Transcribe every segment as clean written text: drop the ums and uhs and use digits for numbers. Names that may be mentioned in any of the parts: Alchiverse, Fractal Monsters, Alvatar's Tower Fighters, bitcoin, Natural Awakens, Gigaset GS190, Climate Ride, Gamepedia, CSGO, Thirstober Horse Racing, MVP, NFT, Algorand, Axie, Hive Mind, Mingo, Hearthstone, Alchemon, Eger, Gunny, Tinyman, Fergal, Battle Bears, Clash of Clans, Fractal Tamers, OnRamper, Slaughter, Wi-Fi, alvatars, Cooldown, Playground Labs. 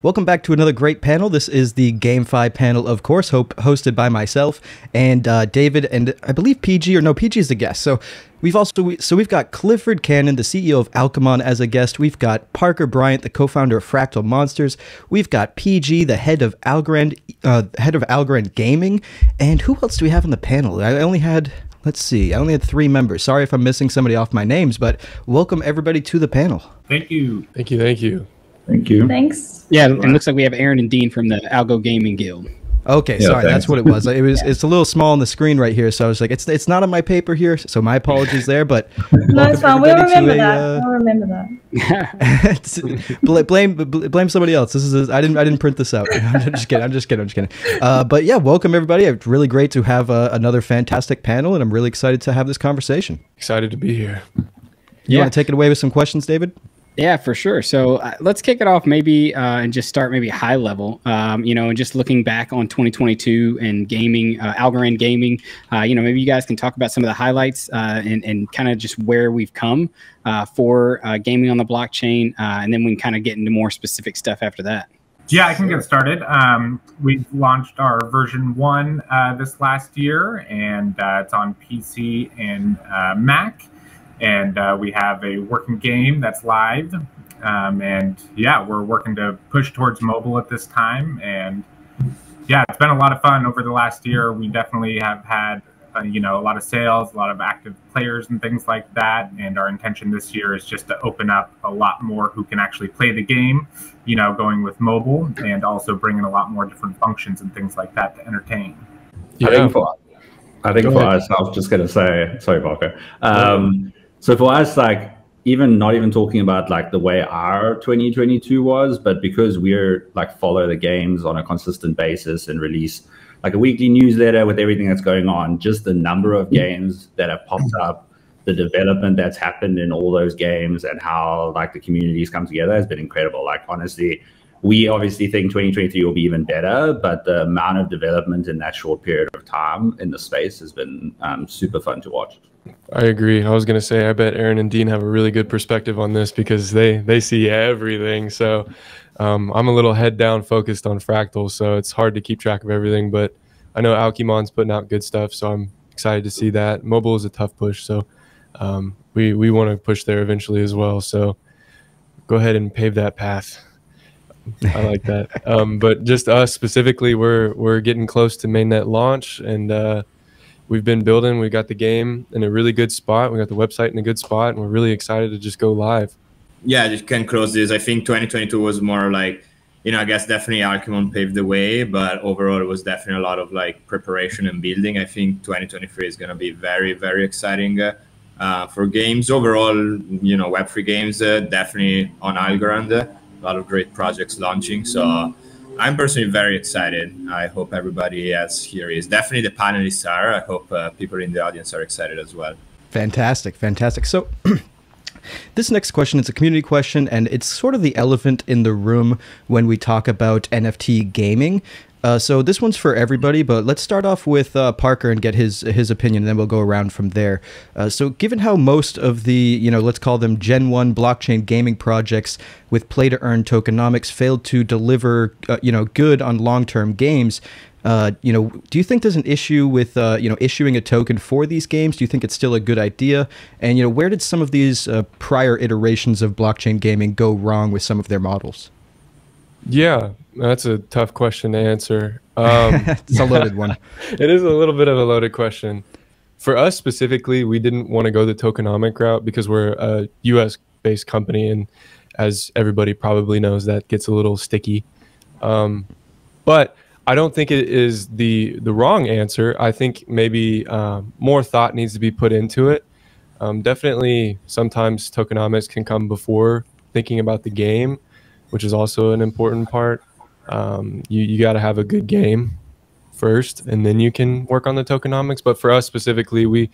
Welcome back to another great panel. This is the GameFi panel, of course, hosted by myself and David, and I believe PG, or no, PG is the guest. So we've got Clifford Cannon, the CEO of Alchemon, as a guest. We've got Parker Bryant, the co-founder of Fractal Monsters. We've got PG, the head of Algorand Gaming, and who else do we have on the panel? I only had three members. Sorry if I'm missing somebody off my names, but welcome everybody to the panel. Thank you. Thank you. Thank you. Thank you. Thanks. Yeah, it looks like we have Aaron and Dean from the Algo Gaming Guild. Okay, yeah, sorry, thanks. That's what it was. It was yeah. It's a little small on the screen right here, so I was like, it's not on my paper here, so my apologies there. But no, it's fine. We'll remember that. We'll remember that. blame somebody else. This is I didn't print this out. I'm just kidding. But yeah, welcome everybody. It's really great to have another fantastic panel, and I'm really excited to have this conversation. Excited to be here. You want to take it away with some questions, David? Yeah, for sure. So let's kick it off maybe and just start maybe high level, you know, and just looking back on 2022 and gaming, Algorand Gaming, you know, maybe you guys can talk about some of the highlights and kind of just where we've come for gaming on the blockchain. And then we can kind of get into more specific stuff after that. Yeah, I can get started. We've launched our version 1 this last year, and it's on PC and Mac. And we have a working game that's live. And yeah, we're working to push towards mobile at this time. And yeah, it's been a lot of fun over the last year. We definitely have had, you know, a lot of sales, a lot of active players and things like that. And our intention this year is just to open up a lot more who can actually play the game, you know, going with mobile, and also bringing a lot more different functions and things like that to entertain. Yeah. I think for us, I was just going to say, sorry, Parker. So for us, like, not even talking about like the way our 2022 was, but because we're like follow the games on a consistent basis and release like a weekly newsletter with everything that's going on, just the number of games that have popped up, the development that's happened in all those games, and how like the communities come together has been incredible. Like, honestly, we obviously think 2023 will be even better, but the amount of development in that short period of time in the space has been super fun to watch. I agree. I was going to say, I bet Aaron and Dean have a really good perspective on this because they see everything. So I'm a little head down focused on Fractal, so it's hard to keep track of everything. But I know Alchemon's putting out good stuff, so I'm excited to see that. Mobile is a tough push, so we want to push there eventually as well. So go ahead and pave that path. I like that. But just us specifically, we're getting close to mainnet launch, and we've been building. We got the game in a really good spot. We got the website in a good spot, and we're really excited to just go live. Yeah, I just can close this. I think 2022 was more like, you know, I guess definitely Alchemon paved the way, but overall it was definitely a lot of like preparation and building. I think 2023 is going to be very, very exciting for games overall. You know, Web3 games definitely on Algorand. A lot of great projects launching, so I'm personally very excited. I hope everybody else here is. Definitely the panelists are. I hope people in the audience are excited as well. Fantastic, fantastic. So this next question is a community question, and it's sort of the elephant in the room when we talk about NFT gaming. So this one's for everybody, but let's start off with Parker and get his opinion, and then we'll go around from there. So given how most of the, you know, let's call them Gen 1 blockchain gaming projects with play-to-earn tokenomics failed to deliver, you know, good on long-term games, you know, do you think there's an issue with, you know, issuing a token for these games? Do you think it's still a good idea? And, you know, where did some of these prior iterations of blockchain gaming go wrong with some of their models? Yeah, that's a tough question to answer. It's a loaded one. It is a little bit of a loaded question. For us specifically, we didn't want to go the tokenomic route because we're a US-based company, and as everybody probably knows, that gets a little sticky. But I don't think it is the wrong answer. I think maybe more thought needs to be put into it. Definitely sometimes tokenomics can come before thinking about the game, which is also an important part. You got to have a good game first, and then you can work on the tokenomics. But for us specifically, we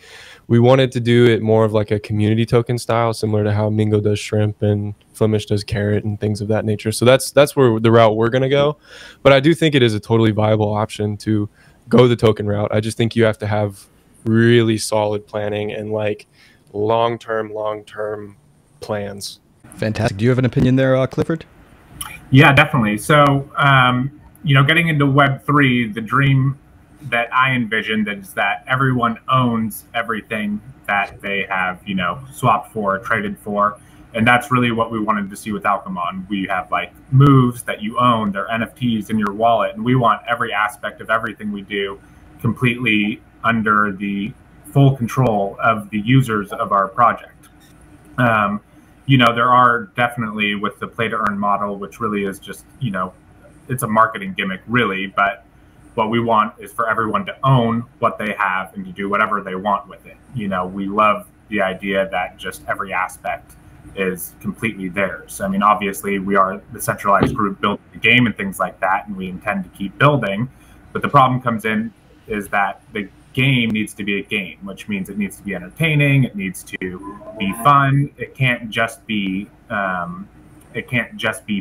wanted to do it more of like a community token style, similar to how Mingo does shrimp and Flemish does carrot and things of that nature. So that's where the route we're going to go. But I do think it is a totally viable option to go the token route. I just think you have to have really solid planning and like long-term plans. Fantastic. Do you have an opinion there, Clifford? Yeah, definitely. So, you know, getting into Web3, the dream that I envisioned is that everyone owns everything that they have, you know, swapped for, traded for. And that's really what we wanted to see with Alchemon. We have like moves that you own, they're NFTs in your wallet, and we want every aspect of everything we do completely under the full control of the users of our project. You know, there are definitely with the play to earn model, which really is just, you know, it's a marketing gimmick really, but what we want is for everyone to own what they have and to do whatever they want with it. You know, we love the idea that just every aspect is completely theirs. I mean, obviously we are the centralized group building the game and things like that, and we intend to keep building, but the problem comes in is that the game needs to be a game, which means it needs to be entertaining, it needs to be fun, it can't just be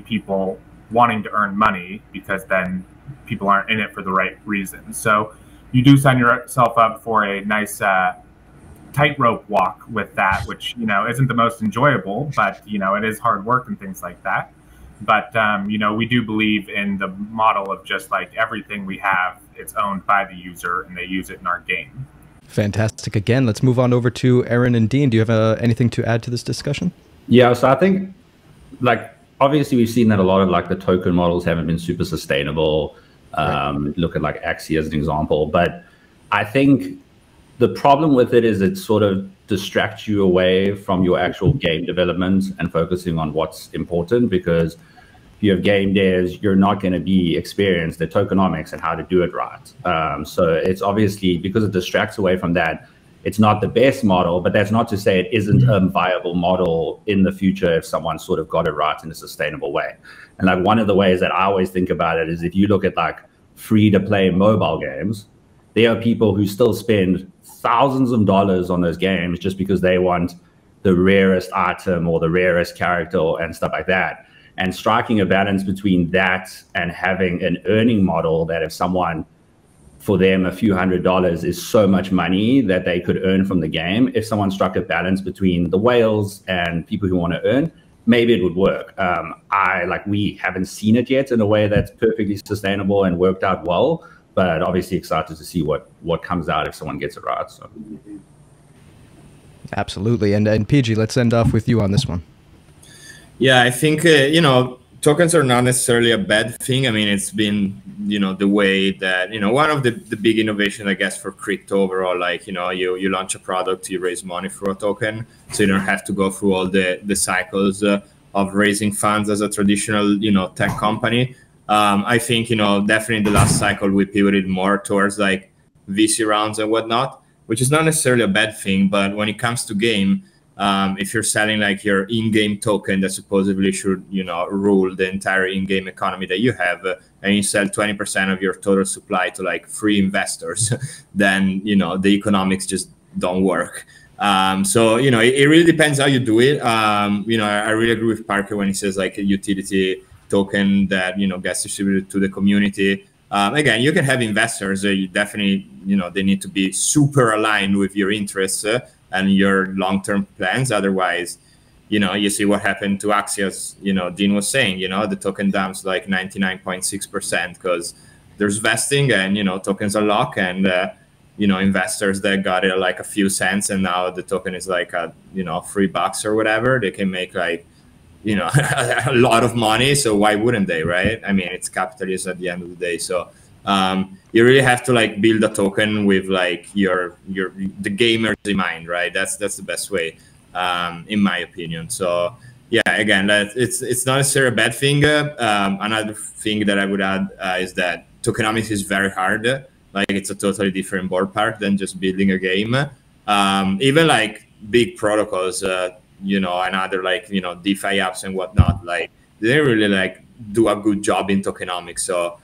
people wanting to earn money, because then people aren't in it for the right reasons. So you do sign yourself up for a nice tightrope walk with that, which, you know, isn't the most enjoyable, but, you know, it is hard work and things like that. But, you know, we do believe in the model of just like everything we have, it's owned by the user and they use it in our game. Fantastic. Again, let's move on over to Aaron and Dean. Do you have anything to add to this discussion? Yeah, so I think, like, obviously we've seen that a lot of like the token models haven't been super sustainable. Right. Look at like Axie as an example. But I think the problem with it is it sort of distracts you away from your actual game development and focusing on what's important, because if you have game devs, you're not going to be experienced at tokenomics and how to do it right. So it's obviously, because it distracts away from that, it's not the best model, but that's not to say it isn't a viable model in the future if someone sort of got it right in a sustainable way. And like one of the ways that I always think about it is if you look at like free-to-play mobile games, there are people who still spend thousands of dollars on those games just because they want the rarest item or the rarest character and stuff like that. And striking a balance between that and having an earning model that if someone, for them, a few $100s is so much money that they could earn from the game. If someone struck a balance between the whales and people who want to earn, maybe it would work. We haven't seen it yet in a way that's perfectly sustainable and worked out well, but obviously excited to see what comes out if someone gets it right. So. Absolutely. And PG, let's end off with you on this one. Yeah, I think, you know, tokens are not necessarily a bad thing. I mean, it's been, you know, the way that, you know, one of the big innovations, I guess, for crypto overall, like, you know, you launch a product, you raise money for a token, so you don't have to go through all the cycles of raising funds as a traditional, you know, tech company. I think, you know, definitely the last cycle we pivoted more towards like VC rounds and whatnot, which is not necessarily a bad thing, but when it comes to game, if you're selling like your in-game token that supposedly should, you know, rule the entire in-game economy that you have, and you sell 20% of your total supply to like free investors, then, you know, the economics just don't work. So, you know, it really depends how you do it. You know, I really agree with Parker when he says like a utility token that, you know, gets distributed to the community. Again, you can have investors. You definitely, you know, they need to be super aligned with your interests and your long-term plans. Otherwise, you know, you see what happened to Axios, you know, Dean was saying, you know, the token dumps like 99.6% because there's vesting and, you know, tokens are locked and, you know, investors that got it like a few cents and now the token is like, you know, $3 or whatever, they can make like, you know, a lot of money. So why wouldn't they, right? I mean, it's capitalism at the end of the day. So you really have to like build a token with like the gamers in mind, right? That's the best way, in my opinion. So yeah, again, it's not necessarily a bad thing. Another thing that I would add is that tokenomics is very hard. Like it's a totally different ballpark than just building a game. Even like big protocols, you know, and other like, you know, DeFi apps and whatnot, like they really like do a good job in tokenomics. So,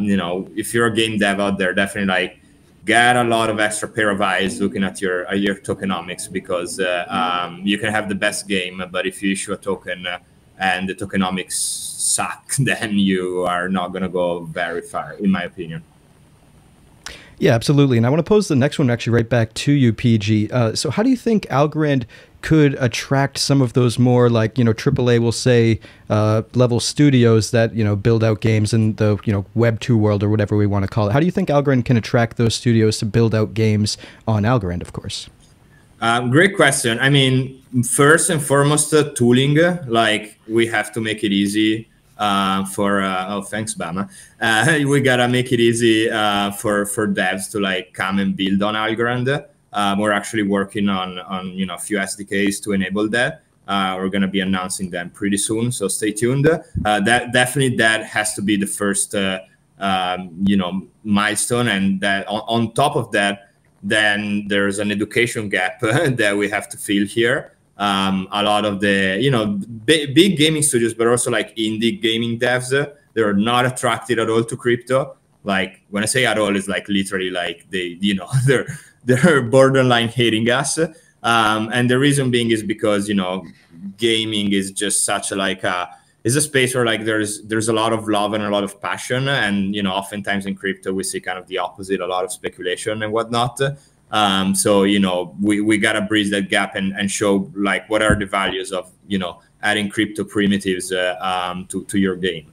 you know, if you're a game dev out there, definitely like get a lot of extra pair of eyes looking at your tokenomics, because you can have the best game, but if you issue a token and the tokenomics suck, then you are not going to go very far, in my opinion. Yeah, absolutely. And I want to pose the next one actually right back to you, PG. So how do you think Algorand could attract some of those more, like, you know, AAA will say level studios that, you know, build out games in the, you know, Web 2 world or whatever we want to call it? How do you think Algorand can attract those studios to build out games on Algorand, of course? Great question. I mean, first and foremost, tooling, like we have to make it easy. Oh, thanks, Bama. We gotta make it easy for devs to like come and build on Algorand. We're actually working on you know, a few SDKs to enable that. We're gonna be announcing them pretty soon, so stay tuned. That has to be the first you know, milestone, and that on top of that, then there's an education gap that we have to fill here. A lot of the, you know, big gaming studios, but also like indie gaming devs, they're not attracted at all to crypto. Like when I say at all, it's like literally like they, you know, they're borderline hating us. And the reason being is because, you know, gaming is just such a, like it's a space where like there's a lot of love and a lot of passion. And, you know, oftentimes in crypto, we see kind of the opposite, a lot of speculation and whatnot. So, you know, we got to bridge that gap and show like what are the values of, you know, adding crypto primitives to your game.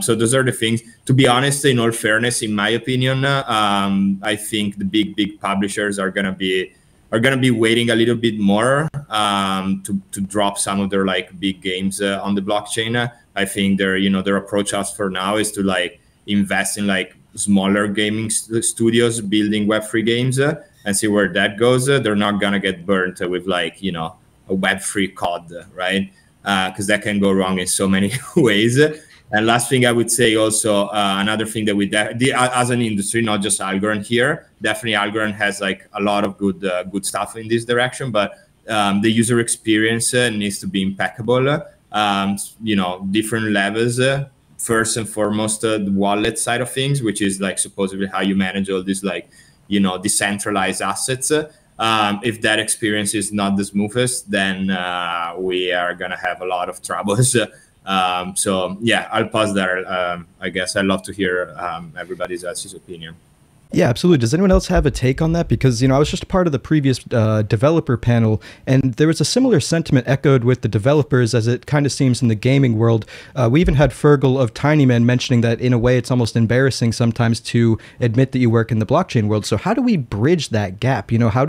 So those are the things. To be honest, in all fairness, in my opinion, I think the big publishers are going to be waiting a little bit more to drop some of their like big games on the blockchain. I think their approach as for now is to like invest in like smaller gaming studios building Web3 games. And see where that goes. They're not gonna get burnt with like, you know, a Web3 COD, right? Because that can go wrong in so many ways. And last thing I would say also, another thing that we as an industry, not just Algorand here, definitely Algorand has like a lot of good stuff in this direction, but the user experience needs to be impeccable. You know, different levels. First and foremost, the wallet side of things, which is like supposedly how you manage all these like, you know, decentralized assets. If that experience is not the smoothest, then we are going to have a lot of troubles. So, yeah, I'll pause there. I guess I'd love to hear everybody else's opinion. Yeah, absolutely. Does anyone else have a take on that? Because, you know, I was just a part of the previous developer panel, and there was a similar sentiment echoed with the developers as it kind of seems in the gaming world. We even had Fergal of Tinyman mentioning that in a way it's almost embarrassing sometimes to admit that you work in the blockchain world. So how do we bridge that gap? You know, how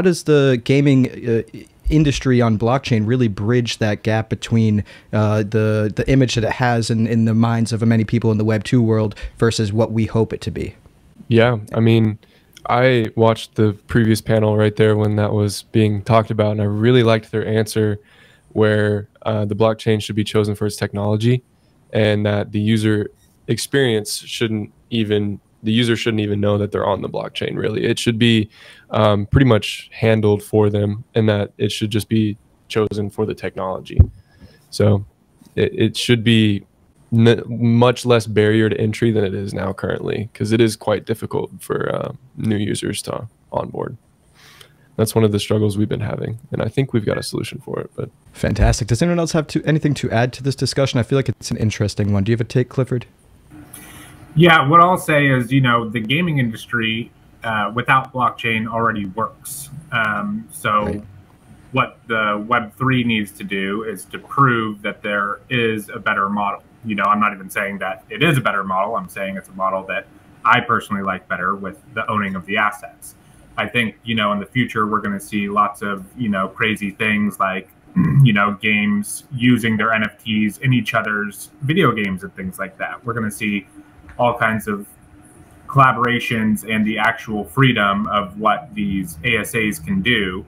does the gaming industry on blockchain really bridge that gap between the image that it has in the minds of many people in the Web 2 world versus what we hope it to be? Yeah, I mean, I watched the previous panel right there when that was being talked about, and I really liked their answer where the blockchain should be chosen for its technology and that the user experience shouldn't even know that they're on the blockchain, really. It should be pretty much handled for them, and that it should just be chosen for the technology. So it should be much less barrier to entry than it is now currently, because it is quite difficult for new users to onboard. That's one of the struggles we've been having, and I think we've got a solution for it. But fantastic. Does anyone else have anything to add to this discussion? I feel like it's an interesting one. Do you have a take, Clifford? Yeah, what I'll say is, you know, the gaming industry without blockchain already works. So right. What the Web3 needs to do is to prove that there is a better model. You know, I'm not even saying that it is a better model. I'm saying it's a model that I personally like better with the owning of the assets. I think, you know, in the future, we're going to see lots of, you know, crazy things like, you know, games using their NFTs in each other's video games and things like that. We're going to see all kinds of collaborations and the actual freedom of what these ASAs can do.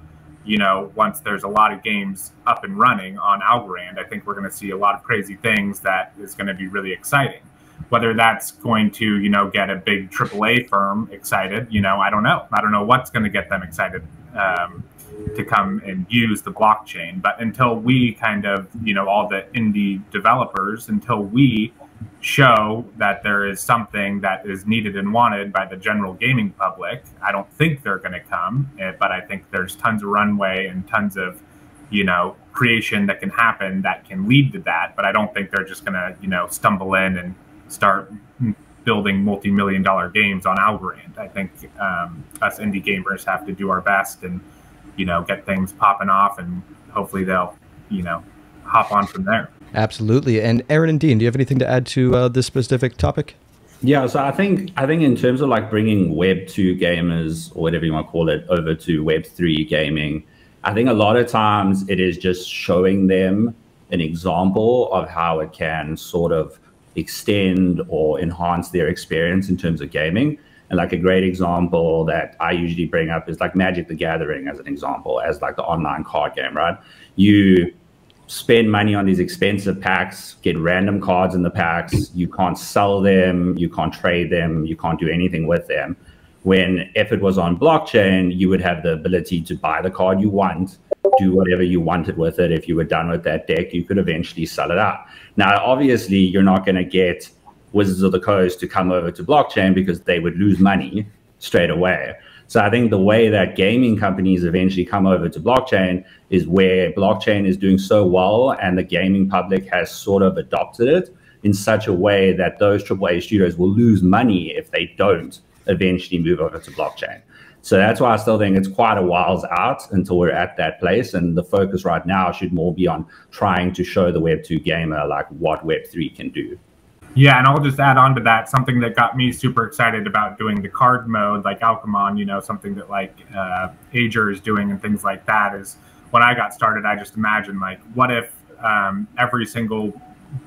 You know, once there's a lot of games up and running on Algorand, I think we're going to see a lot of crazy things that is going to be really exciting. Whether that's going to, you know, get a big AAA firm excited, you know, I don't know. I don't know what's going to get them excited to come and use the blockchain. But until we kind of, you know, all the indie developers, until we show that there is something that is needed and wanted by the general gaming public, I don't think they're going to come, but I think there's tons of runway and tons of, you know, creation that can happen that can lead to that, but I don't think they're just going to, you know, stumble in and start building multi-million-dollar games on Algorand. I think us indie gamers have to do our best and, you know, get things popping off, and hopefully they'll, you know, hop on from there. Absolutely. And Aaron and Dean, do you have anything to add to this specific topic? Yeah, so I think in terms of like bringing Web 2 gamers, or whatever you want to call it, over to Web 3 gaming, I think a lot of times it is just showing them an example of how it can sort of extend or enhance their experience in terms of gaming. And like a great example that I usually bring up is like Magic the Gathering as an example, as like the online card game, right? You spend money on these expensive packs, get random cards in the packs, you can't sell them, you can't trade them, you can't do anything with them. When if it was on blockchain, you would have the ability to buy the card you want, do whatever you wanted with it. If you were done with that deck, you could eventually sell it out. Now, obviously, you're not going to get Wizards of the Coast to come over to blockchain because they would lose money straight away. So I think the way that gaming companies eventually come over to blockchain is where blockchain is doing so well and the gaming public has sort of adopted it in such a way that those AAA studios will lose money if they don't eventually move over to blockchain. So that's why I still think it's quite a while out until we're at that place. And the focus right now should more be on trying to show the Web 2 gamer like what Web 3 can do. Yeah, and I'll just add on to that, something that got me super excited about doing the card mode, like Alchemon, you know, something that like Eger is doing and things like that, is when I got started, I just imagined like, what if every single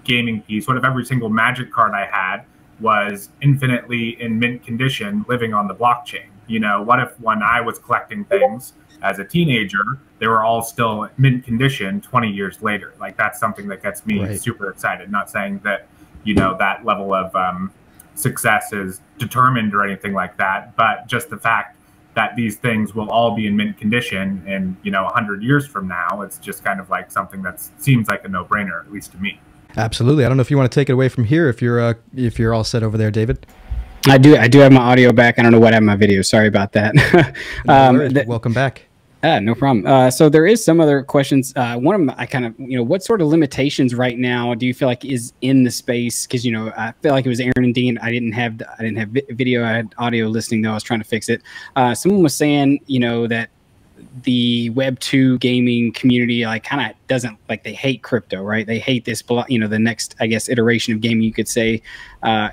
gaming piece, what if every single Magic card I had was infinitely in mint condition living on the blockchain? You know, what if when I was collecting things as a teenager, they were all still in mint condition 20 years later? Like, that's something that gets me super excited. Not saying that, you know, that level of success is determined or anything like that, but just the fact that these things will all be in mint condition in, you know, 100 years from now, it's just kind of like something that seems like a no-brainer, at least to me. Absolutely. I don't know if you want to take it away from here, if you're all set over there, David. I do have my audio back. I don't know what I have my video. Sorry about that. Welcome back. No problem. So there is some other questions. One of them, I kind of, you know, what sort of limitations right now do you feel like is in the space? Because, you know, I feel like it was Aaron and Dean. I didn't have video. I had audio listening though. I was trying to fix it. Someone was saying, you know, that the Web 2 gaming community, like, kind of doesn't, like, they hate crypto, right? They hate this, you know, the next, I guess, iteration of gaming, you could say.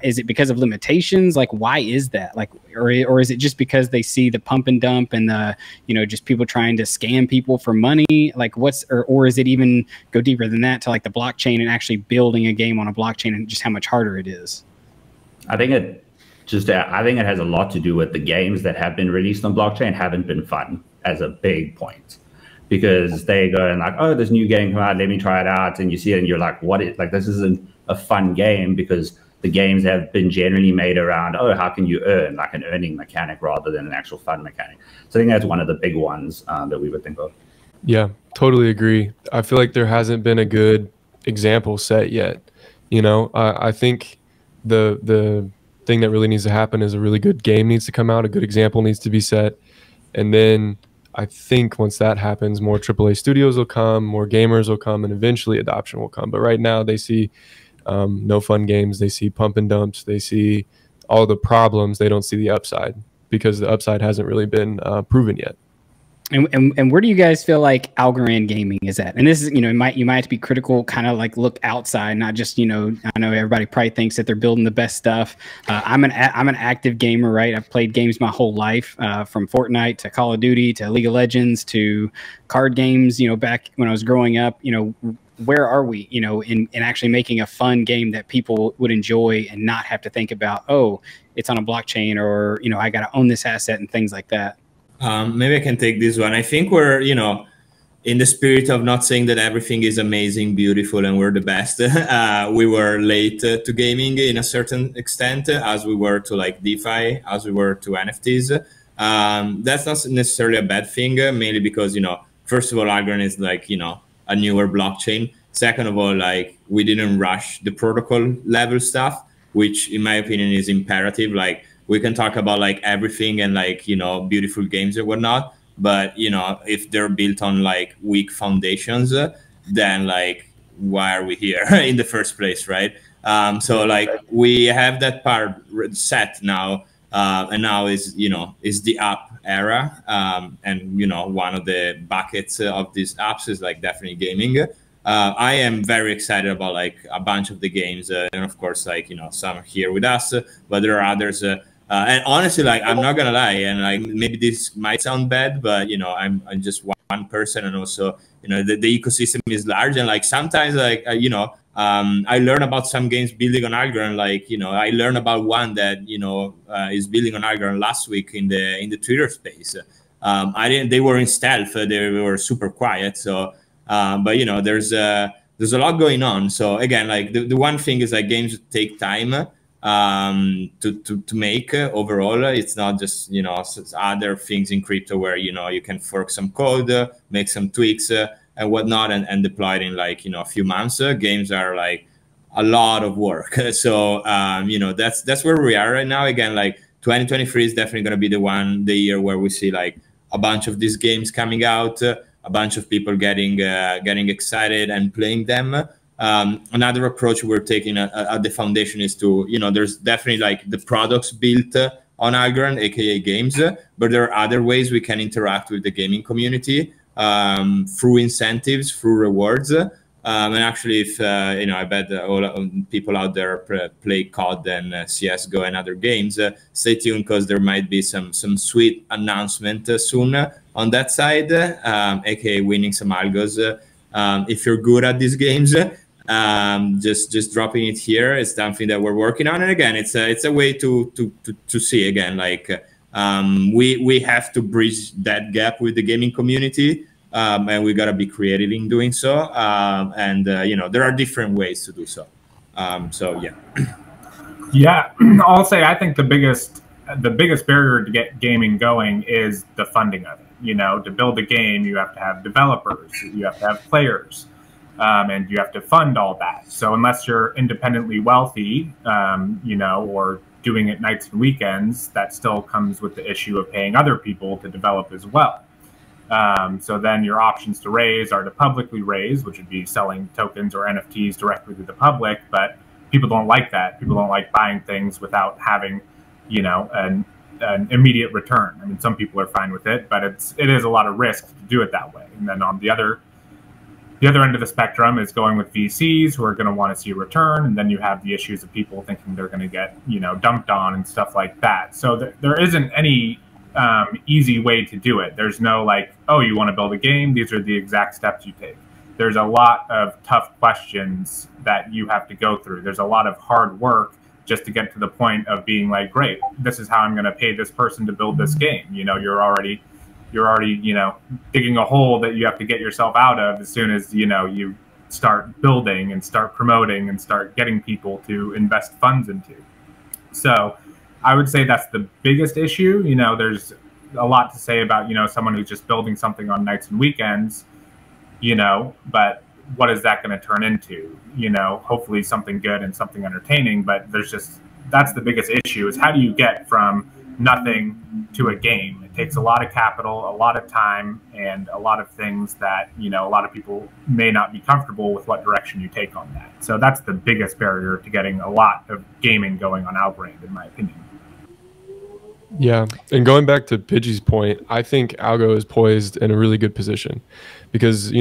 Is it because of limitations? Like, why is that? Like, or is it just because they see the pump and dump and the, you know, just people trying to scam people for money? Like, what's, or is it even go deeper than that to, like, the blockchain and actually building a game on a blockchain and just how much harder it is? I think it has a lot to do with the games that have been released on blockchain haven't been fun, as a big point, because they go and like, oh, this new game come out, let me try it out. And you see it and you're like, what is, like, this isn't a fun game, because the games have been generally made around, oh, how can you earn, like an earning mechanic rather than an actual fun mechanic. So I think that's one of the big ones that we would think of. Yeah, totally agree. I feel like there hasn't been a good example set yet. You know, I think the thing that really needs to happen is a really good game needs to come out, a good example needs to be set. And then I think once that happens, more AAA studios will come, more gamers will come, and eventually adoption will come. But right now they see no fun games, they see pump and dumps, they see all the problems, they don't see the upside, because the upside hasn't really been proven yet. And where do you guys feel like Algorand gaming is at? And this is, you know, you might have to be critical, kind of like look outside, not just, you know, I know everybody probably thinks that they're building the best stuff. I'm an active gamer, right? I've played games my whole life, from Fortnite to Call of Duty to League of Legends to card games, you know, back when I was growing up. You know, where are we, you know, in actually making a fun game that people would enjoy and not have to think about, oh, it's on a blockchain, or, you know, I got to own this asset and things like that? Maybe I can take this one. I think we're, you know, in the spirit of not saying that everything is amazing, beautiful, and we're the best, we were late to gaming in a certain extent, as we were to like DeFi, as we were to NFTs. That's not necessarily a bad thing, mainly because, you know, first of all, Algorand is like, you know, a newer blockchain. Second of all, like, we didn't rush the protocol level stuff, which in my opinion is imperative. Like, we can talk about like everything and like, you know, beautiful games or whatnot, but, you know, if they're built on like weak foundations, then like, why are we here in the first place, right? So like we have that part set now, and now is the app era, and one of the buckets of these apps is like definitely gaming. I am very excited about like a bunch of the games, and of course like some here with us, but there are others. And honestly, like I'm not gonna lie, and like maybe this might sound bad, but I'm just one person, and also the ecosystem is large, and like sometimes like I learn about some games building on Algorand. Like I learned about one that is building on Algorand last week in the Twitter space. I didn't. They were in stealth. They were super quiet. So, but there's a lot going on. So again, like the one thing is like games take time. To make overall. It's not just other things in crypto where you can fork some code, make some tweaks and whatnot, and deploy it in like a few months. Games are like a lot of work. So that's where we are right now. Again, like 2023 is definitely going to be the year where we see like a bunch of these games coming out, a bunch of people getting excited and playing them. Another approach we're taking at the foundation is to, there's definitely like the products built on Algorand, aka games, but there are other ways we can interact with the gaming community through incentives, through rewards. And actually, if, I bet all people out there play COD and CSGO and other games, stay tuned because there might be some sweet announcement soon on that side, aka winning some algos. If you're good at these games, just dropping it here is something that we're working on. And again, it's a way to see again, like we have to bridge that gap with the gaming community, and we gotta be creative in doing so. There are different ways to do so. Yeah, I'll say I think the biggest barrier to get gaming going is the funding of it. To build a game, you have to have developers, you have to have players. And you have to fund all that. So unless you're independently wealthy, or doing it nights and weekends, that still comes with the issue of paying other people to develop as well. So then your options to raise are to publicly raise, which would be selling tokens or NFTs directly to the public. But people don't like that. People don't like buying things without having, an immediate return. I mean, some people are fine with it, but it is a lot of risk to do it that way. And then on the other end of the spectrum is going with VCs who are going to want to see a return, and then you have the issues of people thinking they're going to get dumped on and stuff like that. So there isn't any easy way to do it. There's no like, oh, you want to build a game, these are the exact steps you take. There's a lot of tough questions that you have to go through. There's a lot of hard work just to get to the point of being like, great, this is how I'm going to pay this person to build this game. You're already, digging a hole that you have to get yourself out of as soon as, you start building and start promoting and start getting people to invest funds into. So I would say that's the biggest issue. There's a lot to say about, someone who's just building something on nights and weekends, but what is that going to turn into? Hopefully something good and something entertaining, but that's the biggest issue is how do you get from nothing to a game? It takes a lot of capital, a lot of time, and a lot of things that a lot of people may not be comfortable with what direction you take on that. So that's the biggest barrier to getting a lot of gaming going on Algorand, in my opinion. Yeah, and going back to Pidgey's point, I think Algo is poised in a really good position because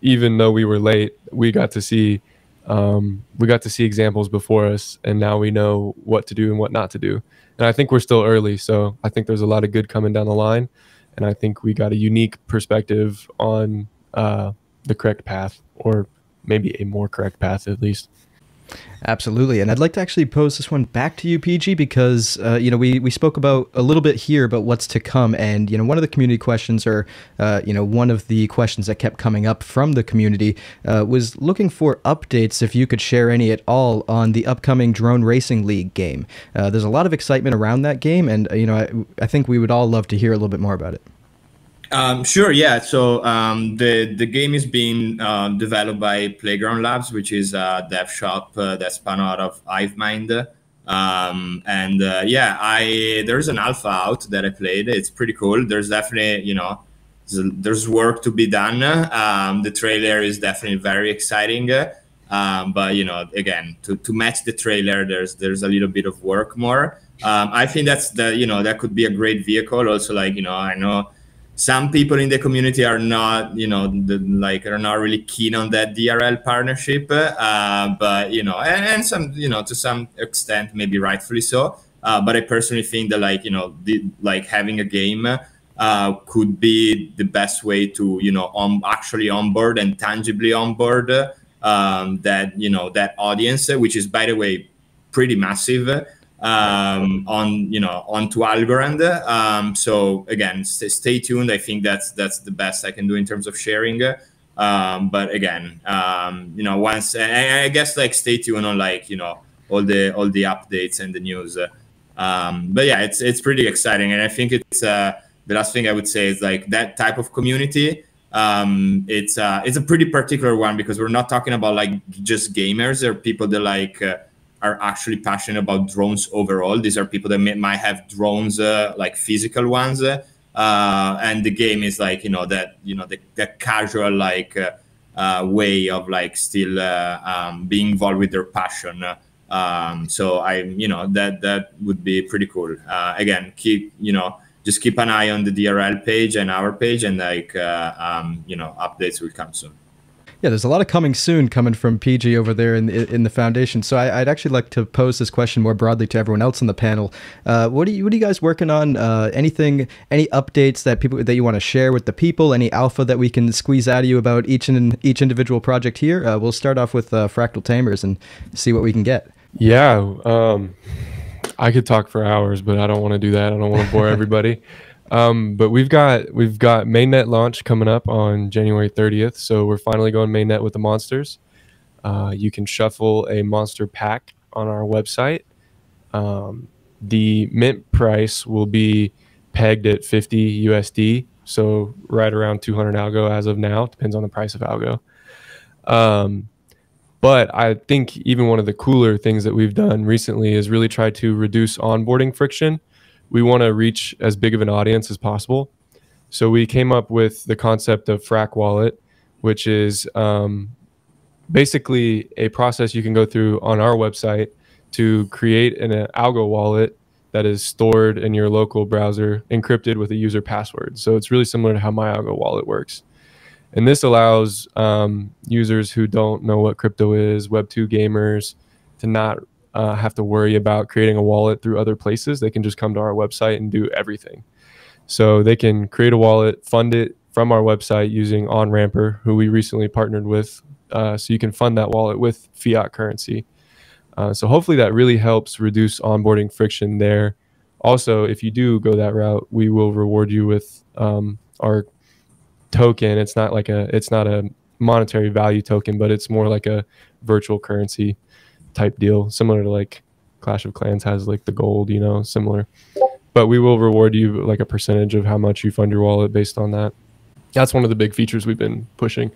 even though we were late, we got to see examples before us, and now we know what to do and what not to do. And I think we're still early, so I think there's a lot of good coming down the line, and I think we got a unique perspective on the correct path, or maybe a more correct path at least. Absolutely, and I'd like to actually pose this one back to you, PG, because we spoke about a little bit here about what's to come, and one of the community questions, or one of the questions that kept coming up from the community was looking for updates, if you could share any at all, on the upcoming Drone Racing League game. There's a lot of excitement around that game, and I think we would all love to hear a little bit more about it. Sure, yeah. So the game is being developed by Playground Labs, which is a dev shop that spun out of Hive Mind. There's an alpha out that I played. It's pretty cool. There's definitely, there's work to be done. The trailer is definitely very exciting. But you know, again, to match the trailer, there's a little bit of work more. I think that's the, you know, that could be a great vehicle. Also, like, you know, I know some people in the community are not, you know, are not really keen on that DRL partnership. But you know, and some, you know, to some extent, maybe rightfully so. But I personally think that, like, you know, having a game could be the best way to, you know, actually onboard and tangibly onboard that, you know, that audience, which is, by the way, pretty massive. On, you know, onto Algorand. So again, stay tuned. I think that's the best I can do in terms of sharing. But again, you know, once I guess, like, stay tuned on, like, you know, all the updates and the news. But yeah, it's pretty exciting, and I think it's the last thing I would say is, like, that type of community. It's a pretty particular one, because we're not talking about, like, just gamers or people that, like, are actually passionate about drones overall. These are people that might have drones, like physical ones, and the game is, like, you know, the casual, like, way of, like, still being involved with their passion. So you know, that would be pretty cool. Again, just keep an eye on the DRL page and our page, and, like, you know, updates will come soon. Yeah, there's a lot of coming soon coming from PG over there in the foundation. So I'd actually like to pose this question more broadly to everyone else on the panel. What are you guys working on? Anything? Any updates that you want to share with the people? Any alpha that we can squeeze out of you about each individual project here? We'll start off with Fractal Tamers and see what we can get. Yeah, I could talk for hours, but I don't want to do that. I don't want to bore everybody. But we've got mainnet launch coming up on January 30th. So we're finally going mainnet with the monsters. You can shuffle a monster pack on our website. The mint price will be pegged at 50 USD. So right around 200 algo as of now, depends on the price of algo. But I think even one of the cooler things that we've done recently is really try to reduce onboarding friction. We want to reach as big of an audience as possible. So we came up with the concept of Frac Wallet, which is basically a process you can go through on our website to create an algo wallet that is stored in your local browser, encrypted with a user password. So it's really similar to how MyAlgo wallet works. And this allows users who don't know what crypto is, Web2 gamers, to not have to worry about creating a wallet through other places. They can just come to our website and do everything. So they can create a wallet, fund it from our website using OnRamper, who we recently partnered with. So you can fund that wallet with fiat currency. So hopefully that really helps reduce onboarding friction there. Also, if you do go that route, we will reward you with our token. It's not a monetary value token, but it's more like a virtual currency type deal, similar to, like, Clash of Clans has, like, the gold, you know, similar. But we will reward you, like, a percentage of how much you fund your wallet based on that. That's one of the big features we've been pushing.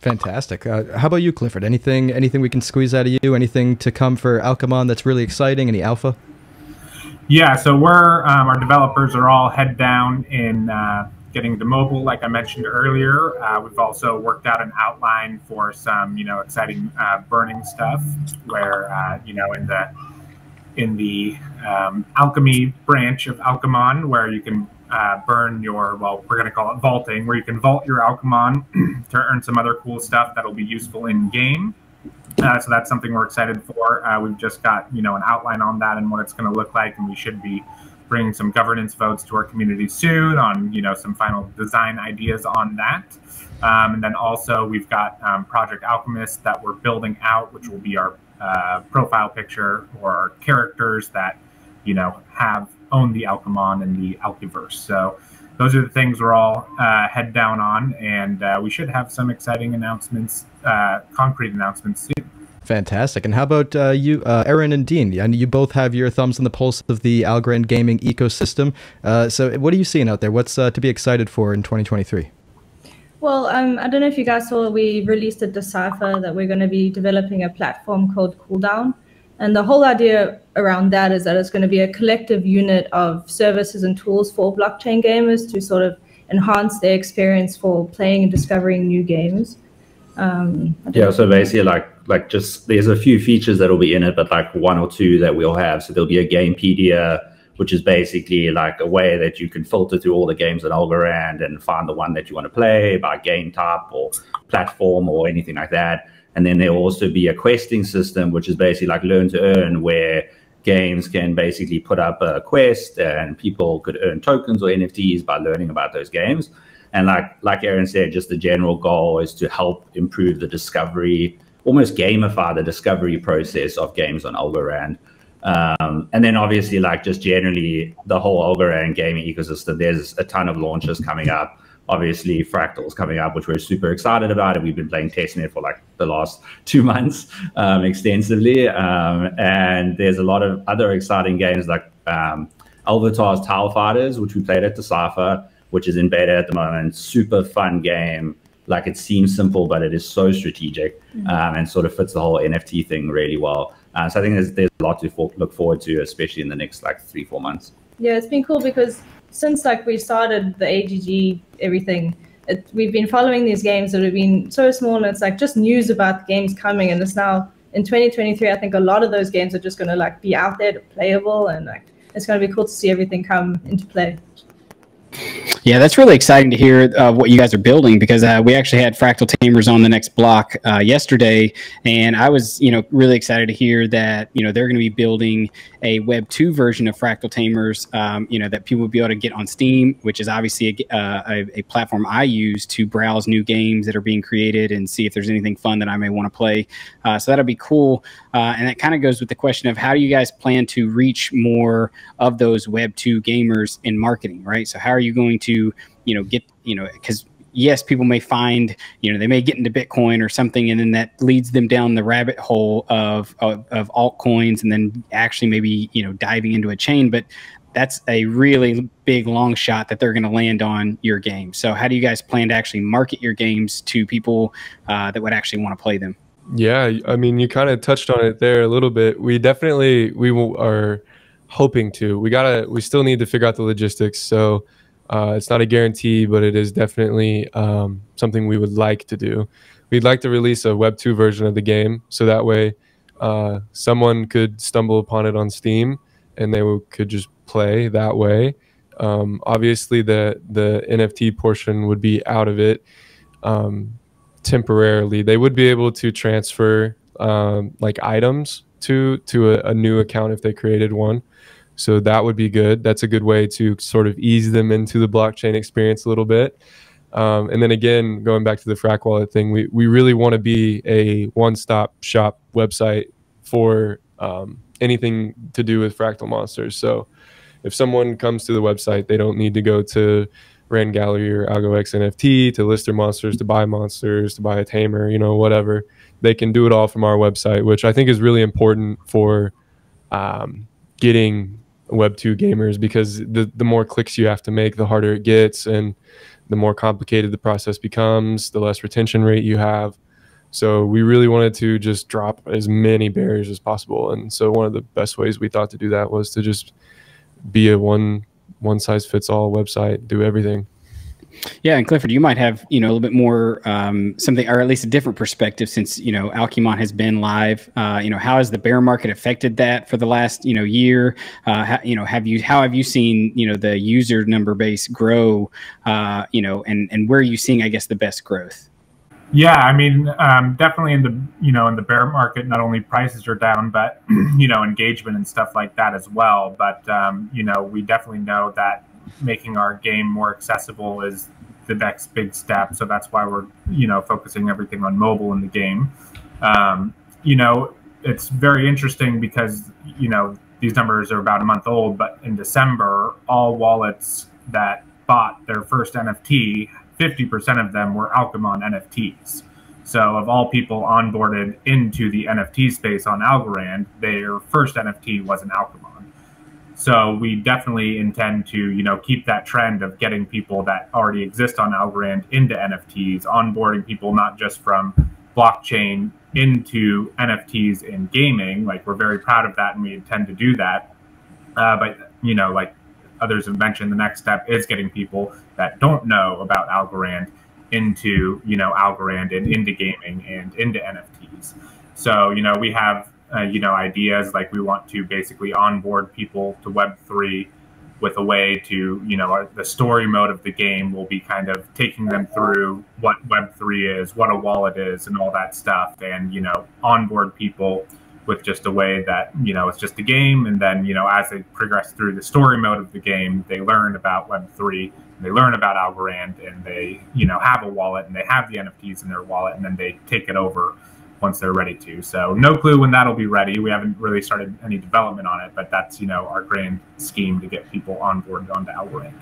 Fantastic. How about you, Clifford? Anything we can squeeze out of you? Anything to come for Alchemon that's really exciting? Any alpha? Yeah, so we're our developers are all head down in getting to mobile, like I mentioned earlier. We've also worked out an outline for some, you know, exciting burning stuff where, you know, in the alchemy branch of Alchemon, where you can burn your, well, we're going to call it vaulting, where you can vault your Alchemon to earn some other cool stuff that'll be useful in game. So that's something we're excited for. We've just got, you know, an outline on that and what it's going to look like, and we should be bring some governance votes to our community soon on, you know, some final design ideas on that. And then also we've got Project Alchemist that we're building out, which will be our profile picture or our characters that, you know, have owned the Alchemon and the Alchiverse. So those are the things we're all head down on, and we should have some exciting announcements, concrete announcements soon. Fantastic. And how about you, Aaron and Dean? You both have your thumbs on the pulse of the Algorand gaming ecosystem. So what are you seeing out there? What's to be excited for in 2023? Well, I don't know if you guys saw, we released at Decipher that we're going to be developing a platform called Cooldown. And the whole idea around that is that it's going to be a collective unit of services and tools for blockchain gamers to sort of enhance their experience for playing and discovering new games. Yeah, so basically, like just there's a few features that will be in it, but like one or two that we'll have. So there'll be a Gamepedia, which is basically like a way that you can filter through all the games at Algorand and find the one that you want to play by game type or platform or anything like that. And then there'll also be a questing system, which is basically like learn to earn, where games can basically put up a quest and people could earn tokens or NFTs by learning about those games. And like Aaron said, just the general goal is to help improve the discovery, almost gamify the discovery process of games on Algorand. And then obviously, like just generally the whole Algorand gaming ecosystem, there's a ton of launches coming up. Obviously, Fractal's coming up, which we're super excited about, and we've been playing testnet for like the last 2 months extensively. And there's a lot of other exciting games like Alvatar's Tower Fighters, which we played at Decipher, which is in beta at the moment. Super fun game. Like it seems simple, but it is so strategic, and sort of fits the whole NFT thing really well. So I think there's a lot to look forward to, especially in the next like 3-4 months. Yeah, it's been cool because since like we started the AGG everything, we've been following these games that have been so small, and it's like just news about games coming, and it's now in 2023. I think a lot of those games are just going to like be out there, playable, and like it's going to be cool to see everything come into play. Yeah, that's really exciting to hear what you guys are building, because we actually had Fractal Tamers on The Next Block yesterday, and I was, really excited to hear that, they're going to be building a Web 2 version of Fractal Tamers, that people will be able to get on Steam, which is obviously a platform I use to browse new games that are being created and see if there's anything fun that I may want to play. So that'll be cool. And that kind of goes with the question of how do you guys plan to reach more of those Web 2 gamers in marketing, right? So how are you going to, get, because yes, people may find, they may get into Bitcoin or something, and then that leads them down the rabbit hole of altcoins, and then actually maybe, diving into a chain. But that's a really big long shot that they're going to land on your game. So how do you guys plan to actually market your games to people that would actually want to play them? Yeah, I mean, you kind of touched on it there a little bit. We definitely, are hoping to. We still need to figure out the logistics. So it's not a guarantee, but it is definitely something we would like to do. We'd like to release a Web 2 version of the game, so that way someone could stumble upon it on Steam and they could just play that way. Obviously, the NFT portion would be out of it temporarily. They would be able to transfer like items to a new account if they created one. So that would be good. That's a good way to sort of ease them into the blockchain experience a little bit. And then again, going back to the Frac Wallet thing, we really want to be a one-stop shop website for anything to do with Fractal Monsters. So if someone comes to the website, they don't need to go to Rand Gallery or AlgoX NFT to list their monsters, to buy a tamer, whatever. They can do it all from our website, which I think is really important for getting Web 2 gamers, because the more clicks you have to make, the harder it gets, and the more complicated the process becomes, the less retention rate you have. So we really wanted to just drop as many barriers as possible. And so one of the best ways we thought to do that was to just be a one-size-fits-all website, do everything. Yeah, and Clifford, you might have, a little bit more something, or at least a different perspective, since, Alchemon has been live. How has the bear market affected that for the last, year? How have you seen, the user number base grow, and where are you seeing, I guess, the best growth? Yeah, I mean, definitely in the, in the bear market, not only prices are down, but, engagement and stuff like that as well. But, we definitely know that making our game more accessible is the next big step. So that's why we're, focusing everything on mobile in the game. It's very interesting because, these numbers are about a month old, but in December, all wallets that bought their first NFT, 50% of them were Alchemon NFTs. So of all people onboarded into the NFT space on Algorand, their first NFT was an Alchemon. So we definitely intend to, keep that trend of getting people that already exist on Algorand into NFTs, onboarding people not just from blockchain into NFTs in gaming. Like, we're very proud of that, and we intend to do that. But, like others have mentioned, the next step is getting people that don't know about Algorand into, you know, Algorand and into gaming and into NFTs. So, you know, we have, you know, ideas like we want to basically onboard people to Web3 with a way to, you know, the story mode of the game will be kind of taking them through what Web3 is, what a wallet is, and all that stuff, and, you know, onboard people with just a way that, you know, it's just a game, and then, you know, as they progress through the story mode of the game, they learn about Web3, they learn about Algorand, and they, you know, have a wallet, and they have the NFTs in their wallet, and then they take it over once they're ready to. So no clue when that'll be ready. We haven't really started any development on it, but that's, you know, our grand scheme to get people onboarded onto Algorand.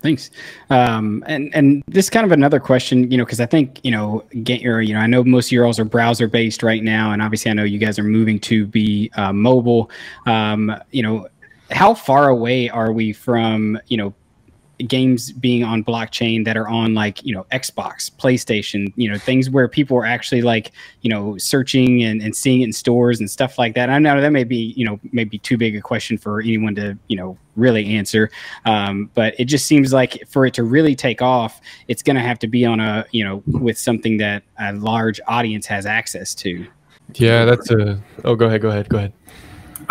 Thanks. And this is kind of another question, you know, because I think, you know, I know most of you all are browser based right now, and obviously I know you guys are moving to be mobile. You know, how far away are we from, you know, games being on blockchain that are on, like, you know, Xbox, PlayStation, you know, things where people are actually, like, you know, searching and seeing it in stores and stuff like that? I know that may be, you know, maybe too big a question for anyone to, you know, really answer, but it just seems like for it to really take off, it's going to have to be on a, you know, with something that a large audience has access to. Yeah, that's a... Oh, go ahead.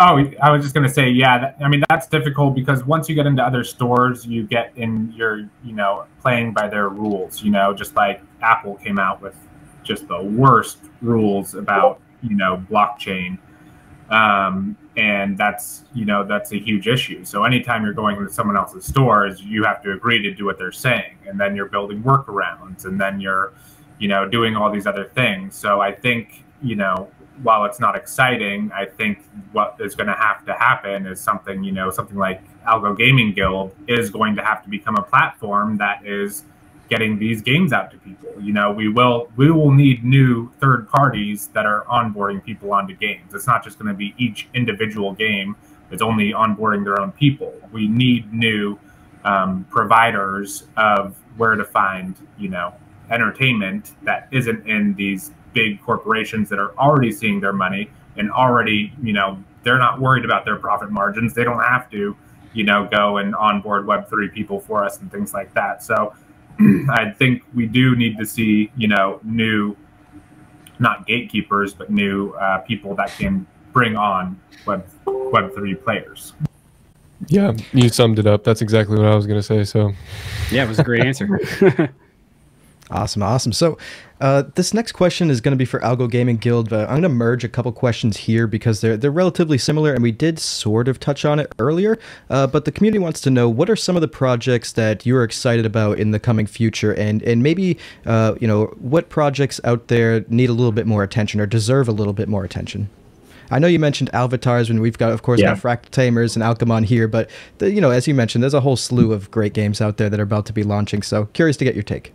Oh, I was just going to say, yeah, I mean, that's difficult because once you get into other stores, you get in your, you know, playing by their rules, you know, just like Apple came out with just the worst rules about, you know, blockchain. And that's, you know, that's a huge issue. So anytime you're going into someone else's stores, you have to agree to do what they're saying. And then you're building workarounds, and then you're, you know, doing all these other things. So I think, you know, while it's not exciting, I think what is going to have to happen is something, you know, something like Algo Gaming Guild is going to have to become a platform that is getting these games out to people. You know, we will need new third parties that are onboarding people onto games. It's not just going to be each individual game that's only onboarding their own people. We need new providers of where to find, you know, entertainment that isn't in these big corporations that are already seeing their money and already, you know, they're not worried about their profit margins. They don't have to, you know, go and onboard Web3 people for us and things like that. So I think we do need to see, you know, new, not gatekeepers, but new people that can bring on Web3 players. Yeah, you summed it up. That's exactly what I was going to say. So yeah, it was a great answer. Awesome. Awesome. So this next question is going to be for Algo Gaming Guild, but I'm going to merge a couple questions here because they're relatively similar, and we did sort of touch on it earlier, but the community wants to know, what are some of the projects that you're excited about in the coming future, and maybe, you know, what projects out there need a little bit more attention or deserve a little bit more attention? I know you mentioned Alvatar's, and we've got, of course, got Fractal Tamers and Alchemon here, but, you know, as you mentioned, there's a whole slew of great games out there that are about to be launching, so curious to get your take.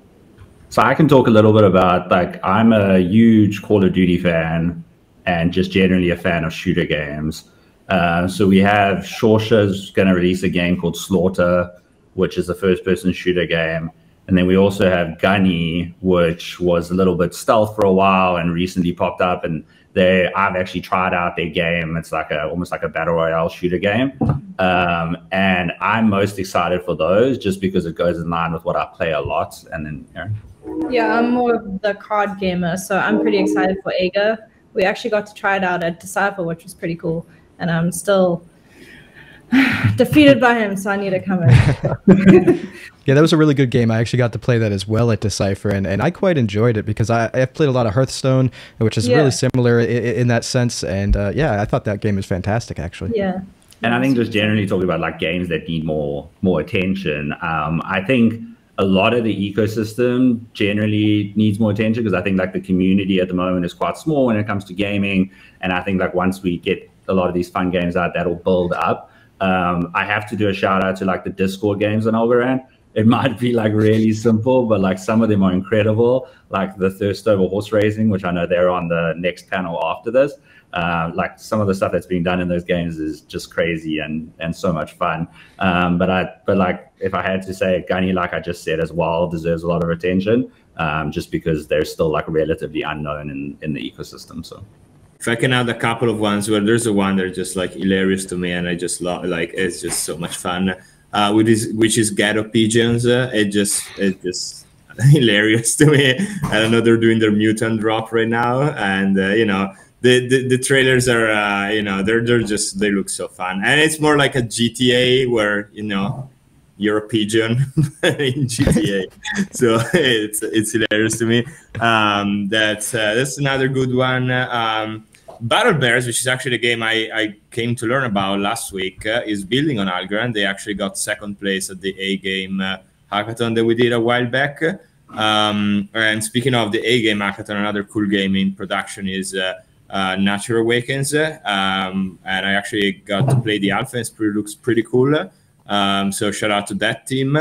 So I can talk a little bit about, like, I'm a huge Call of Duty fan and just generally a fan of shooter games. So we have Shorsha's going to release a game called Slaughter, which is a first-person shooter game. And then we also have Gunny, which was a little bit stealth for a while and recently popped up. And I've actually tried out their game. It's like almost like a battle royale shooter game. And I'm most excited for those just because it goes in line with what I play a lot. And then, Aaron? Yeah, I'm more of the card gamer, so I'm pretty excited for Eger. We actually got to try it out at Decipher, which was pretty cool, and I'm still defeated by him, so I need to come in. Yeah, that was a really good game. I actually got to play that as well at Decipher, and I quite enjoyed it because I've played a lot of Hearthstone, which is really similar in that sense, and yeah, I thought that game was fantastic, actually. Yeah. And I think just generally talking about, like, games that need more attention, I think a lot of the ecosystem generally needs more attention because I think, like, the community at the moment is quite small when it comes to gaming. And I think, like, once we get a lot of these fun games out, that'll build up. I have to do a shout out to, like, the Discord games on Algorand. It might be, like, really simple, but, like, some of them are incredible. Like the Thirstober Horse Racing, which I know they're on the next panel after this. Like, some of the stuff that's being done in those games is just crazy and so much fun. But like, if I had to say, Gunny, like I just said as well, deserves a lot of attention, just because they're still, like, relatively unknown in the ecosystem. So if I can add a couple of ones, where there's a one that's just, like, hilarious to me, and I just love, like, it's just so much fun, which is Ghetto Pigeons. It just hilarious to me. I don't know, they're doing their mutant drop right now, and you know, the trailers are you know, they're just, they look so fun, and it's more like a GTA where, you know, you're a pigeon in GTA, so it's hilarious to me. That's another good one. Battle Bears, which is actually a game I came to learn about last week, is building on Algorand. They actually got second place at the A-Game hackathon that we did a while back. And speaking of the A-Game hackathon, another cool game in production is Natural Awakens. And I actually got to play the alpha. It looks pretty cool. So shout out to that team.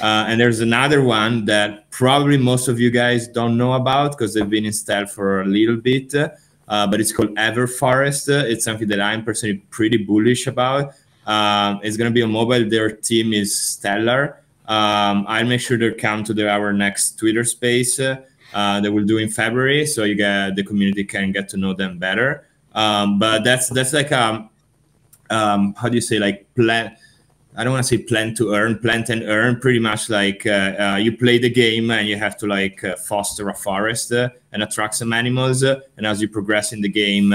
And there's another one that probably most of you guys don't know about because they've been in stealth for a little bit. But it's called Everforest. It's something that I'm personally pretty bullish about. It's going to be on mobile. Their team is stellar. I'll make sure they come to our next Twitter space that we'll do in February, so you get, the community can get to know them better. But that's like a, how do you say, like plan? I don't want to say plan to earn, plant and earn, pretty much like you play the game and you have to like foster a forest and attract some animals. And as you progress in the game,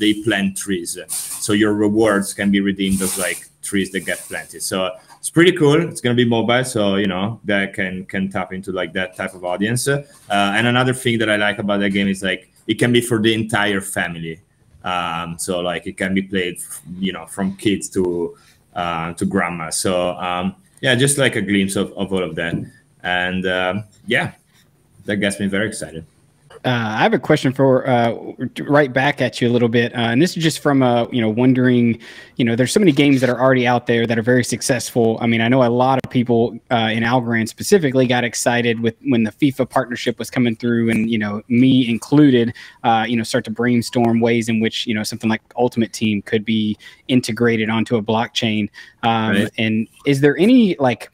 they plant trees. So your rewards can be redeemed as like trees that get planted. So it's pretty cool. It's going to be mobile. So, you know, that can tap into like that type of audience. And another thing that I like about that game is like it can be for the entire family. So like it can be played, you know, from kids to grandma. So yeah, just like a glimpse of all of that, and yeah, that gets me very excited. I have a question for right back at you a little bit, and this is just from you know, wondering, you know, there's so many games that are already out there that are very successful. I mean, I know a lot of people in Algorand specifically got excited with when the FIFA partnership was coming through, and you know, me included, you know, start to brainstorm ways in which, you know, something like Ultimate Team could be integrated onto a blockchain. Right. And is there any like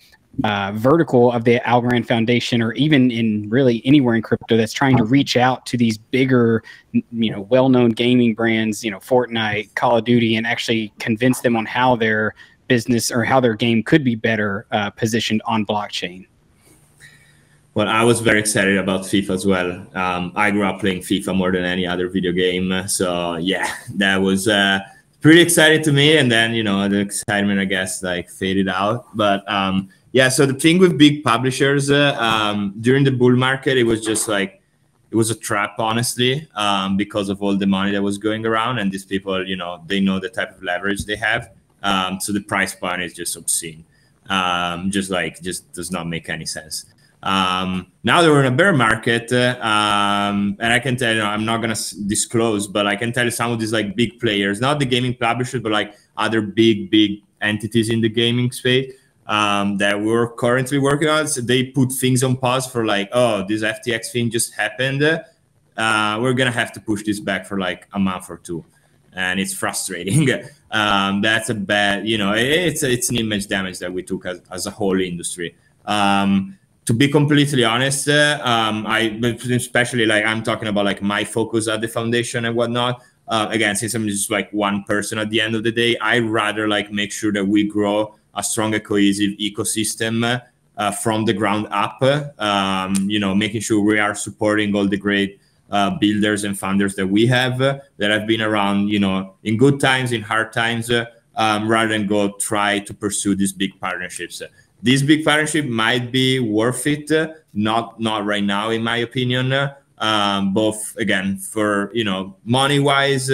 vertical of the Algorand Foundation, or even in really anywhere in crypto, that's trying to reach out to these bigger, you know, well-known gaming brands, you know, Fortnite, Call of Duty, and actually convince them on how their business or how their game could be better positioned on blockchain? Well, I was very excited about FIFA as well. I grew up playing FIFA more than any other video game, so yeah, that was pretty exciting to me. And then, you know, the excitement, I guess, like faded out, but yeah, so the thing with big publishers during the bull market, it was just like, it was a trap, honestly, because of all the money that was going around. And these people, you know, they know the type of leverage they have. So the price point is just obscene. Just does not make any sense. Now that we're in a bear market, and I can tell you, I'm not going to disclose, but I can tell you some of these like big players, not the gaming publishers, but like other big entities in the gaming space, that we're currently working on. So they put things on pause for like, oh, this FTX thing just happened. We're going to have to push this back for like a month or two. And it's frustrating. That's a bad, you know, it's an image damage that we took as a whole industry. To be completely honest, especially like I'm talking about like my focus at the foundation and whatnot. Again, since I'm just like one person at the end of the day, I rather like make sure that we grow a strong and cohesive ecosystem from the ground up, you know, making sure we are supporting all the great builders and funders that we have that have been around, you know, in good times, in hard times, rather than go try to pursue these big partnerships. This big partnership might be worth it, not right now, in my opinion, both, again, for, you know, money-wise,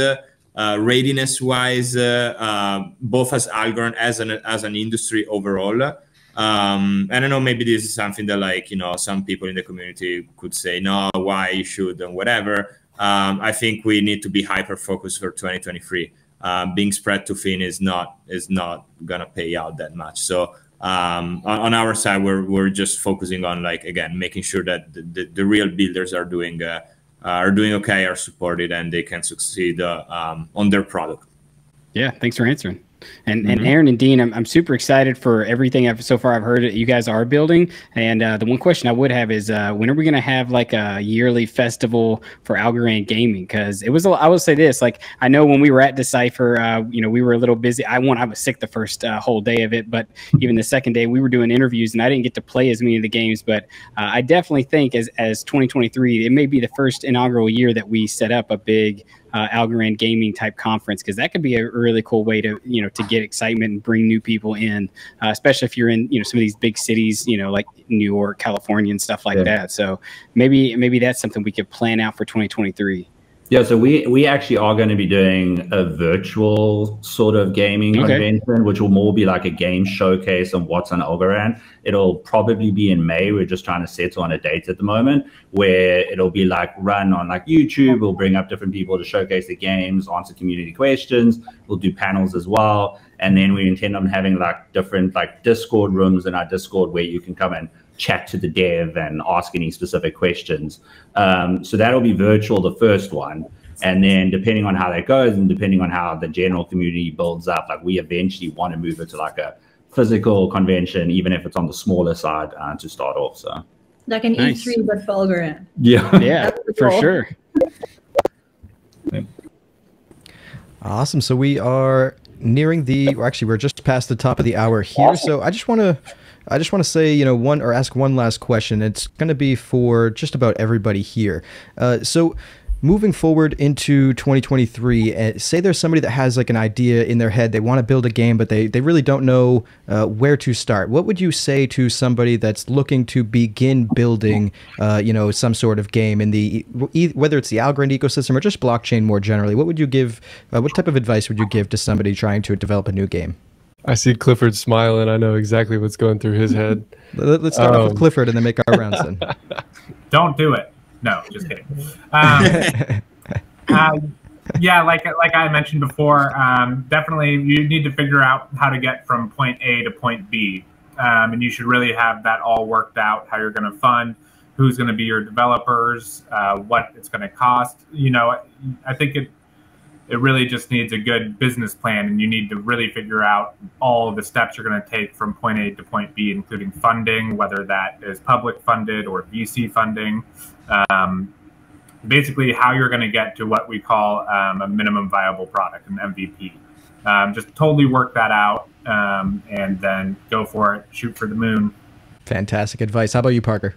readiness wise, both as Algorand as an industry overall. I don't know, maybe this is something that like, you know, some people in the community could say, no, why you should and whatever. I think we need to be hyper focused for 2023. Being spread too thin is not gonna pay out that much. So on our side, we're just focusing on like, again, making sure that the real builders are doing okay, are supported, and they can succeed on their product. Yeah, thanks for answering. And Aaron and Dean, I'm super excited for everything so far I've heard that you guys are building. And the one question I would have is, when are we going to have like a yearly festival for Algorand Gaming? Because it was, I will say this, like, I know when we were at Decipher, you know, we were a little busy. I was sick the first whole day of it, but even the second day we were doing interviews and I didn't get to play as many of the games. But I definitely think as 2023, it may be the first inaugural year that we set up a big Algorand gaming type conference, because that could be a really cool way to, you know, to get excitement and bring new people in, especially if you're in, you know, some of these big cities, you know, like New York, California and stuff like that. So maybe that's something we could plan out for 2023. Yeah, so we actually are going to be doing a virtual sort of gaming convention, which will more be like a game showcase on what's on Algorand. It'll probably be in May. We're just trying to settle on a date at the moment, where it'll be like run on like YouTube. We'll bring up different people to showcase the games, answer community questions. We'll do panels as well. And then we intend on having like different like Discord rooms in our Discord where you can come and chat to the dev and ask any specific questions. So that'll be virtual, the first one. And then depending on how that goes and depending on how the general community builds up, like we eventually want to move it to like a physical convention, even if it's on the smaller side to start off. So like an E3, but for Algorand. Yeah. Yeah, for sure. Awesome. So we are nearing the, or actually we're just past the top of the hour here. Awesome. So I just want to say, you know, ask one last question. It's going to be for just about everybody here. So moving forward into 2023, say there's somebody that has like an idea in their head. They want to build a game, but they really don't know where to start. What would you say to somebody that's looking to begin building, you know, some sort of game in the, whether it's the Algorand ecosystem or just blockchain more generally? What would you give, what type of advice would you give to somebody trying to develop a new game? I see Clifford smile, and I know exactly what's going through his head. Let's start off with Clifford and then make our rounds then. Don't do it. No, just kidding. Yeah, like I mentioned before, definitely you need to figure out how to get from point A to point B. And you should really have that all worked out, how you're going to fund, who's going to be your developers, what it's going to cost. You know, I think it really just needs a good business plan, and you need to really figure out all of the steps you're going to take from point A to point B, including funding, whether that is public funded or VC funding. Basically, how you're going to get to what we call a minimum viable product, an MVP. Just totally work that out and then go for it. Shoot for the moon. Fantastic advice. How about you, Parker?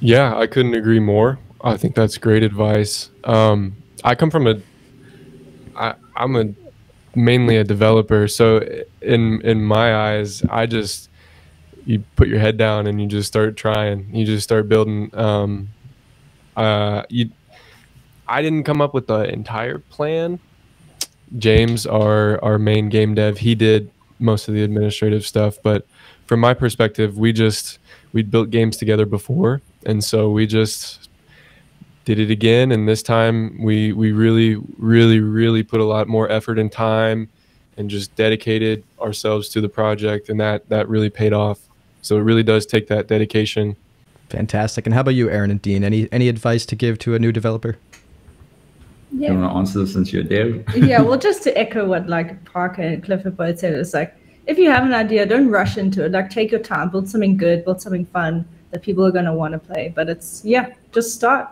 Yeah, I couldn't agree more. I think that's great advice. I come from I'm mainly a developer, so in my eyes, you put your head down and you just start trying. You just start building. I didn't come up with the entire plan. James, our main game dev, he did most of the administrative stuff. But from my perspective, we'd built games together before, and so we just did it again, and this time we really put a lot more effort and time and just dedicated ourselves to the project, and that really paid off. So it really does take that dedication. Fantastic. And how about you, Aaron and Dean? Any advice to give to a new developer? Yeah. You want to answer this since you're dev? Yeah, well, just to echo what like Parker and Clifford both said, it's like if you have an idea, don't rush into it. Like take your time, build something good, build something fun that people are gonna want to play. But it's just start.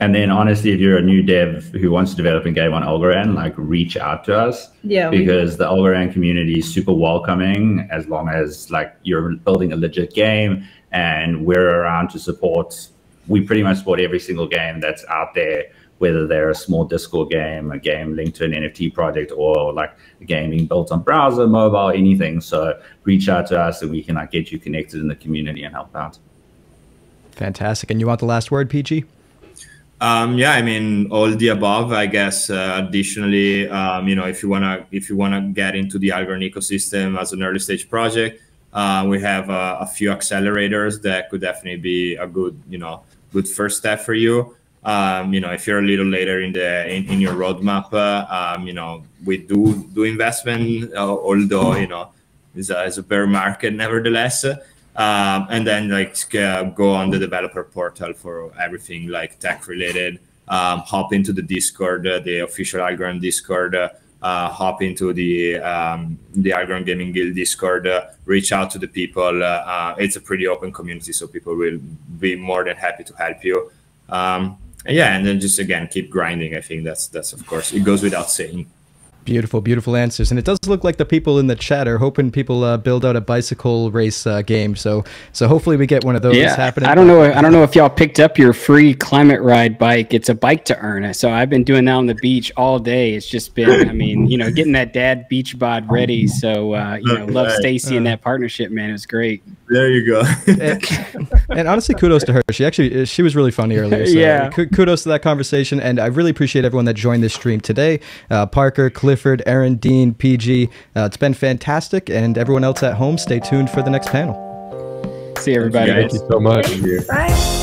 And then honestly, if you're a new dev who wants to develop a game on Algorand, like reach out to us. Yeah. Because the Algorand community is super welcoming as long as like you're building a legit game, and we're around to support. We pretty much support every single game that's out there, whether they're a small Discord game, a game linked to an NFT project, or like a game being built on browser, mobile, anything. So reach out to us and we can like get you connected in the community and help out. Fantastic. And you want the last word, PG? Yeah, I mean, all the above, I guess. Additionally, you know, if you wanna get into the Algorand ecosystem as an early stage project, we have a few accelerators that could definitely be a good first step for you. You know, if you're a little later in your roadmap, you know, we do investment, although you know it's a bear market nevertheless. And then like go on the developer portal for everything like tech related, hop into the Discord, the official Algorand Discord, hop into the Algorand Gaming Guild Discord, reach out to the people. It's a pretty open community, so people will be more than happy to help you. Yeah, and then just again keep grinding. I think that's of course, it goes without saying. Beautiful, beautiful answers. And it does look like the people in the chat are hoping people build out a bicycle race game. So hopefully we get one of those happening. I don't know if y'all picked up your free climate ride bike. It's a bike to earn. So I've been doing that on the beach all day. It's just been, I mean, you know, getting that dad beach bod ready. So, you know, love Stacy and that partnership, man. It was great. There you go. And honestly, kudos to her. She was really funny earlier. So yeah. Kudos to that conversation. And I really appreciate everyone that joined this stream today. Parker, Clifford, Aaron, Dean, PG. It's been fantastic. And everyone else at home, stay tuned for the next panel. See you, everybody. Thank you so much. Bye.